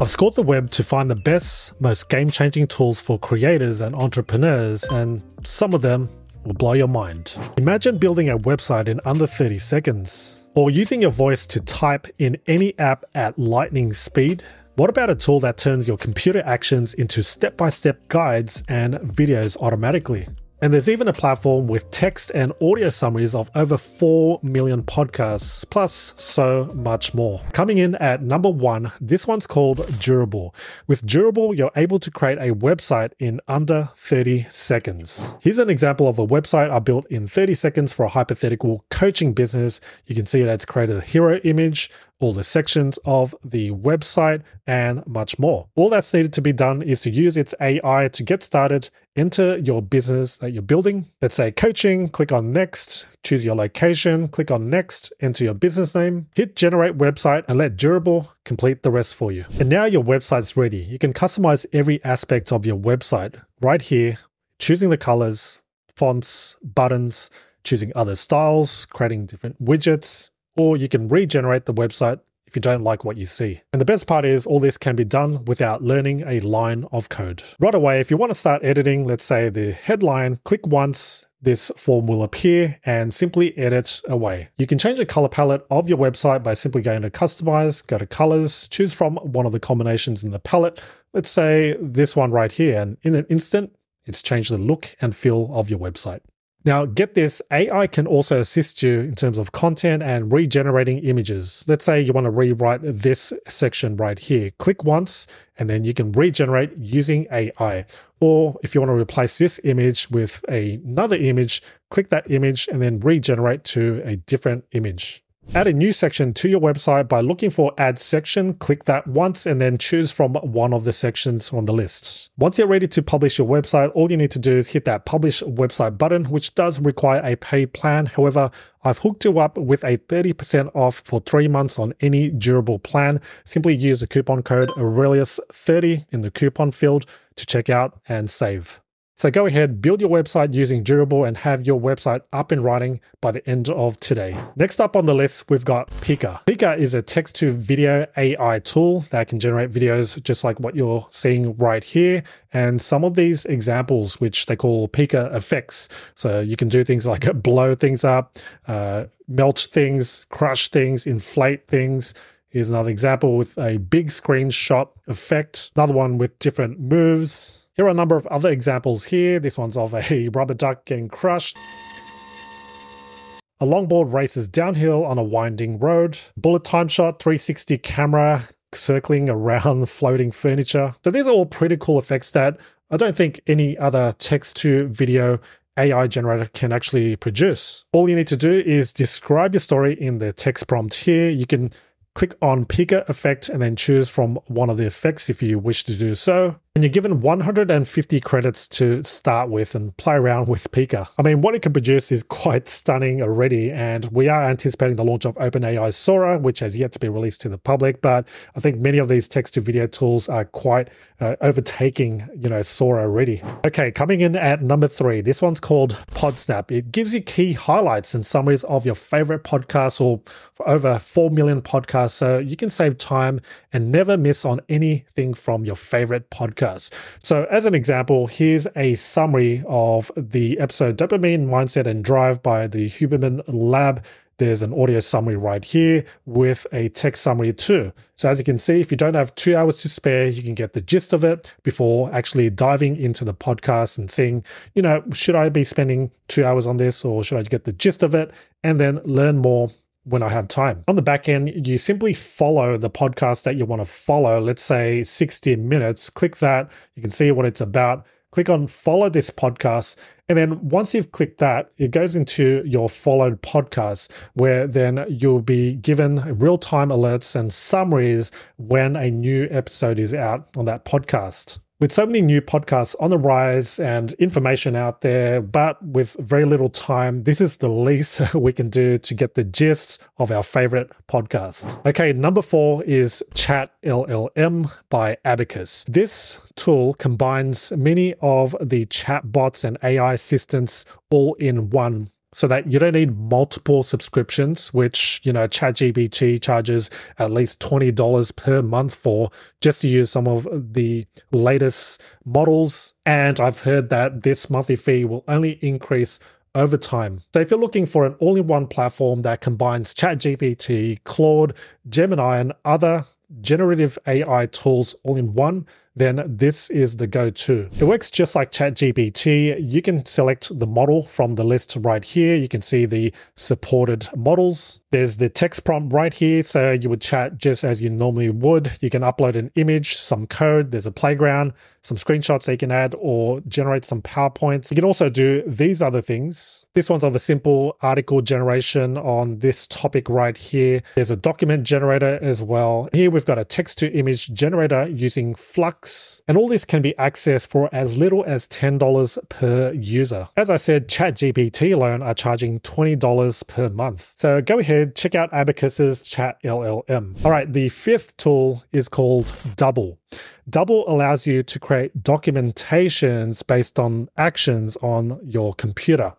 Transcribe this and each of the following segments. I've scoured the web to find the best, most game-changing tools for creators and entrepreneurs, and some of them will blow your mind. Imagine building a website in under 30 seconds, or using your voice to type in any app at lightning speed. What about a tool that turns your computer actions into step-by-step guides and videos automatically? And there's even a platform with text and audio summaries of over 4 million podcasts, plus so much more. Coming in at number one, this one's called Durable. With Durable, you're able to create a website in under 30 seconds. Here's an example of a website I built in 30 seconds for a hypothetical coaching business. You can see that it's created a hero image, all the sections of the website, and much more. All that's needed to be done is to use its AI to get started, enter your business that you're building. Let's say coaching, click on next, choose your location, click on next, enter your business name, hit generate website, and let Durable complete the rest for you. And now your website's ready. You can customize every aspect of your website right here, choosing the colors, fonts, buttons, choosing other styles, creating different widgets, or you can regenerate the website if you don't like what you see. And the best part is all this can be done without learning a line of code. Right away, if you want to start editing, let's say the headline, click once, this form will appear, and simply edit away. You can change the color palette of your website by simply going to customize, go to colors, choose from one of the combinations in the palette. Let's say this one right here, and in an instant, it's changed the look and feel of your website. Now get this, AI can also assist you in terms of content and regenerating images. Let's say you want to rewrite this section right here. Click once and then you can regenerate using AI. Or if you want to replace this image with another image, click that image and then regenerate to a different image. Add a new section to your website by looking for add section, click that once, and then choose from one of the sections on the list. Once you're ready to publish your website, all you need to do is hit that publish website button, which does require a paid plan. However, I've hooked you up with a 30% off for 3 months on any Durable plan. Simply use the coupon code AURELIUS30 in the coupon field to check out and save. So go ahead, build your website using Durable and have your website up and running by the end of today. Next up on the list, we've got Pika. Pika is a text-to-video AI tool that can generate videos just like what you're seeing right here. And some of these examples, which they call Pika effects. So you can do things like blow things up, melt things, crush things, inflate things. Here's another example with a big screenshot effect. Another one with different moves. Here are a number of other examples here. This one's of a rubber duck getting crushed. A longboard races downhill on a winding road. Bullet time shot, 360 camera circling around floating furniture. So these are all pretty cool effects that I don't think any other text-to-video AI generator can actually produce. All you need to do is describe your story in the text prompt here. You can click on Pika effect and then choose from one of the effects if you wish to do so. And you're given 150 credits to start with and play around with Pika. I mean, what it can produce is quite stunning already, and we are anticipating the launch of OpenAI's Sora, which has yet to be released to the public, but I think many of these text-to-video tools are quite overtaking, Sora already. Okay, coming in at number three, this one's called PodSnap. It gives you key highlights and summaries of your favorite podcasts, or for over 4 million podcasts, so you can save time and never miss on anything from your favorite podcast. So as an example, here's a summary of the episode Dopamine, Mindset and Drive by the Huberman Lab. There's an audio summary right here with a text summary too. So as you can see, if you don't have 2 hours to spare, you can get the gist of it before actually diving into the podcast and seeing, should I be spending 2 hours on this, or should I get the gist of it and then learn more when I have time. On the back end, you simply follow the podcast that you want to follow. Let's say 60 minutes, click that. You can see what it's about. Click on follow this podcast. And then once you've clicked that, it goes into your followed podcast, where then you'll be given real-time alerts and summaries when a new episode is out on that podcast. With so many new podcasts on the rise and information out there, but with very little time, this is the least we can do to get the gist of our favorite podcast. Okay, number four is ChatLLM by Abacus. This tool combines many of the chatbots and AI assistants all in one so that you don't need multiple subscriptions, which, you know, ChatGPT charges at least $20 per month for, just to use some of the latest models. And I've heard that this monthly fee will only increase over time. So if you're looking for an all-in-one platform that combines ChatGPT, Claude, Gemini, and other generative AI tools all in one, then this is the go-to. It works just like ChatGPT. You can select the model from the list right here. You can see the supported models. There's the text prompt right here. So you would chat just as you normally would. You can upload an image, some code, there's a playground, some screenshots that you can add or generate some PowerPoints. You can also do these other things. This one's of a simple article generation on this topic right here. There's a document generator as well. Here we've got a text to image generator using Flux. And all this can be accessed for as little as $10 per user. As I said, ChatGPT alone are charging $20 per month. So go ahead, check out Abacus's ChatLLM. All right, the fifth tool is called Dubble. Dubble allows you to create documentations based on actions on your computer.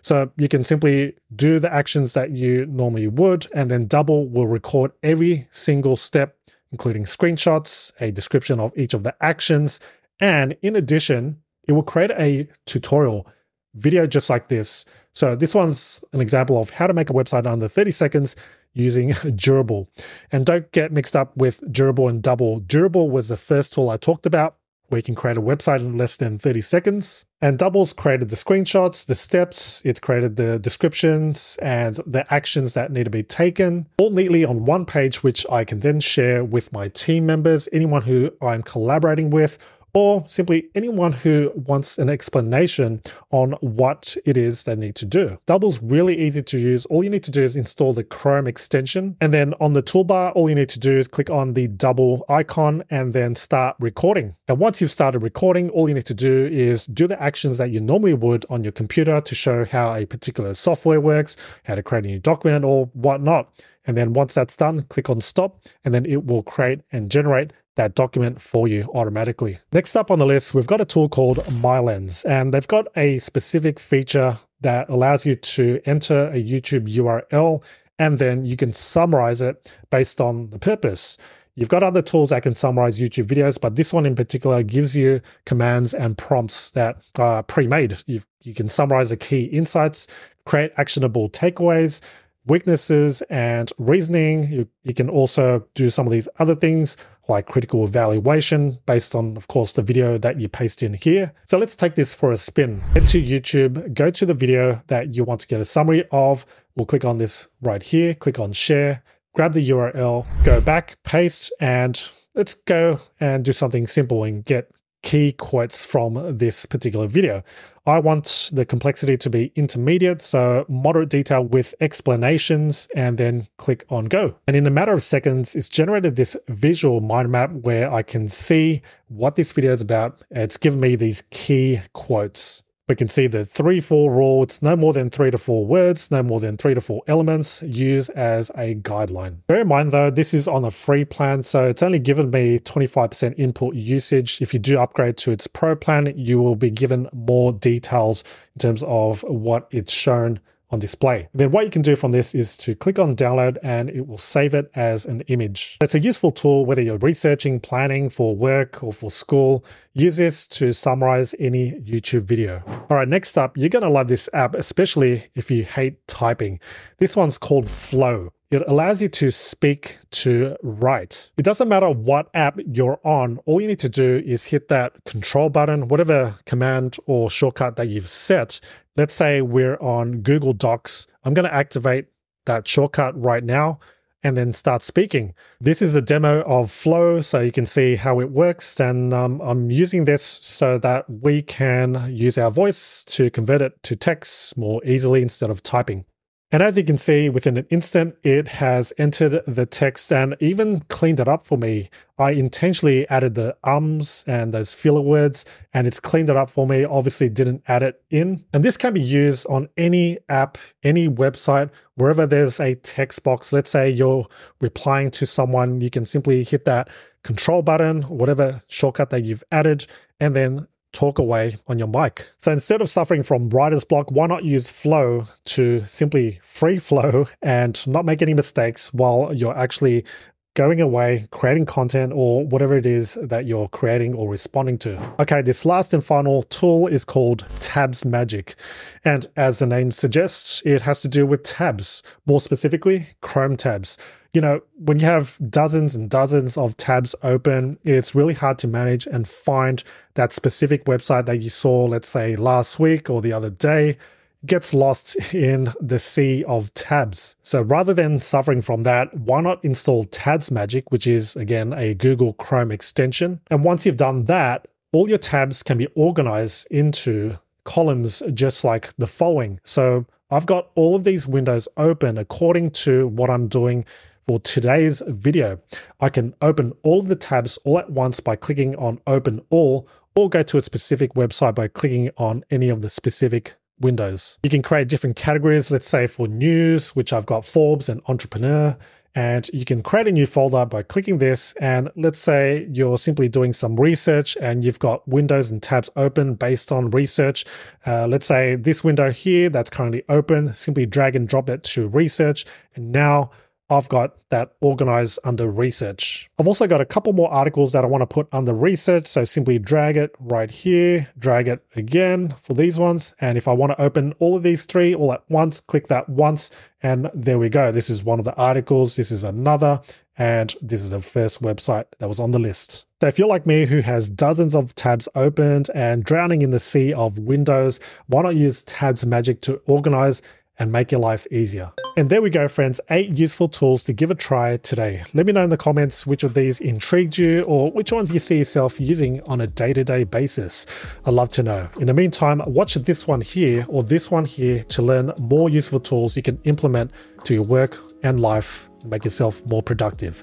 So you can simply do the actions that you normally would, and then Dubble will record every single step, including screenshots, a description of each of the actions, and in addition, it will create a tutorial video just like this. So this one's an example of how to make a website under 30 seconds using Durable. And don't get mixed up with Durable and Dubble. Durable was the first tool I talked about, where you can create a website in less than 30 seconds. And Dubble's created the screenshots, the steps, it's created the descriptions and the actions that need to be taken, all neatly on one page, which I can then share with my team members, anyone who I'm collaborating with, or simply anyone who wants an explanation on what it is they need to do. Double's really easy to use. All you need to do is install the Chrome extension, and then on the toolbar, all you need to do is click on the Dubble icon and then start recording. And once you've started recording, all you need to do is do the actions that you normally would on your computer to show how a particular software works, how to create a new document or whatnot. And then once that's done, click on stop, and then it will create and generate that document for you automatically. Next up on the list, we've got a tool called MyLens, and they've got a specific feature that allows you to enter a YouTube URL, and then you can summarize it based on the purpose. You've got other tools that can summarize YouTube videos, but this one in particular gives you commands and prompts that are pre-made. You can summarize the key insights, create actionable takeaways, weaknesses, and reasoning. You can also do some of these other things like critical evaluation based on, of course, the video that you paste in here. So let's take this for a spin. Head to YouTube, go to the video that you want to get a summary of. We'll click on this right here, click on share, grab the URL, go back, paste, and let's go and do something simple and get key quotes from this particular video. I want the complexity to be intermediate, so moderate detail with explanations, and then click on go. And in a matter of seconds, it's generated this visual mind map where I can see what this video is about. It's given me these key quotes. We can see the 3-4 rule. It's no more than 3 to 4 words, no more than 3 to 4 elements. Use as a guideline. Bear in mind though, this is on a free plan, so it's only given me 25% input usage. If you do upgrade to its pro plan, you will be given more details in terms of what it's shown on display. Then what you can do from this is to click on download, and it will save it as an image. That's a useful tool, whether you're researching, planning for work or for school. Use this to summarize any YouTube video. All right, next up, you're gonna love this app, especially if you hate typing. This one's called Flow. It allows you to speak to write. It doesn't matter what app you're on. All you need to do is hit that control button, whatever command or shortcut that you've set. Let's say we're on Google Docs. I'm going to activate that shortcut right now and then start speaking. This is a demo of Flow, so you can see how it works. And I'm using this so that we can use our voice to convert it to text more easily instead of typing. And as you can see, within an instant, it has entered the text and even cleaned it up for me. I intentionally added the ums and those filler words, and it's cleaned it up for me. Obviously didn't add it in. And this can be used on any app, any website, wherever there's a text box. Let's say you're replying to someone, you can simply hit that control button, whatever shortcut that you've added, and then talk away on your mic. So instead of suffering from writer's block, why not use Flow to simply free flow and not make any mistakes while you're actually going away, creating content or whatever it is that you're creating or responding to. Okay, this last and final tool is called Tabs Magic. And as the name suggests, it has to do with tabs, more specifically, Chrome tabs. You know, when you have dozens and dozens of tabs open, it's really hard to manage and find that specific website that you saw, let's say last week or the other day. Gets lost in the sea of tabs. So rather than suffering from that, why not install Tabs Magic, which is again a Google Chrome extension. And once you've done that, all your tabs can be organized into columns just like the following. So I've got all of these windows open according to what I'm doing for today's video. I can open all of the tabs all at once by clicking on Open All, or go to a specific website by clicking on any of the specific windows. You can create different categories, let's say for news, which I've got Forbes and entrepreneur, and you can create a new folder by clicking this. And let's say you're simply doing some research and you've got windows and tabs open based on research. Let's say this window here that's currently open, simply drag and drop it to research. And now I've got that organized under research. I've also got a couple more articles that I want to put under research. So simply drag it right here, drag it again for these ones. And if I want to open all of these three all at once, click that once, and there we go. This is one of the articles, this is another, and this is the first website that was on the list. So if you're like me who has dozens of tabs opened and drowning in the sea of windows, why not use Tabs Magic to organize and make your life easier. And there we go, friends, 8 useful tools to give a try today. Let me know in the comments which of these intrigued you or which ones you see yourself using on a day-to-day basis. I'd love to know. In the meantime, watch this one here or this one here to learn more useful tools you can implement to your work and life and make yourself more productive.